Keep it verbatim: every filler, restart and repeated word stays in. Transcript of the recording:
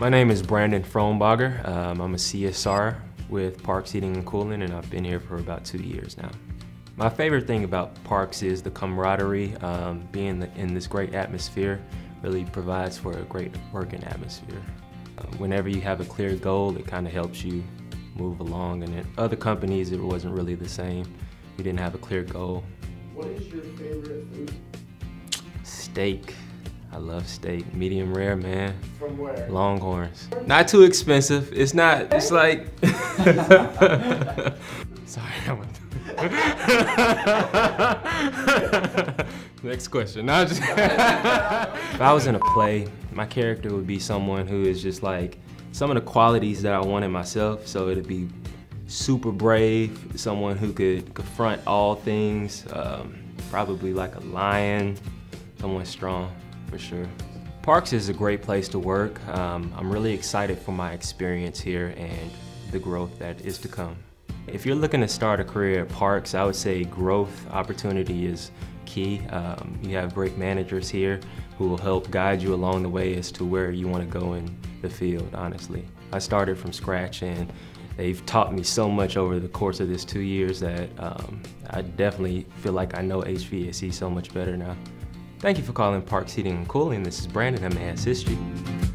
My name is Brandon Froenbarger. Um, I'm a C S R with Parks Heating and Cooling, and I've been here for about two years now. My favorite thing about Parks is the camaraderie. Um, being in this great atmosphere really provides for a great working atmosphere. Uh, whenever you have a clear goal, it kind of helps you move along. And in other companies, it wasn't really the same. We didn't have a clear goal. What is your favorite food? Steak. I love steak, medium rare, man. From where? Longhorns. Not too expensive. It's not. It's like. Sorry, I'm. Next question. No, just if I was in a play, my character would be someone who is just like some of the qualities that I want in myself. So it'd be super brave, someone who could confront all things, um, probably like a lion, someone strong for sure. Parks is a great place to work. Um, I'm really excited for my experience here and the growth that is to come. If you're looking to start a career at Parks, I would say growth opportunity is key. Um, you have great managers here who will help guide you along the way as to where you want to go in the field, honestly. I started from scratch, and they've taught me so much over the course of this two years that um, I definitely feel like I know H V A C so much better now. Thank you for calling Parks Heating and Cooling. This is Brandon. I may assist you.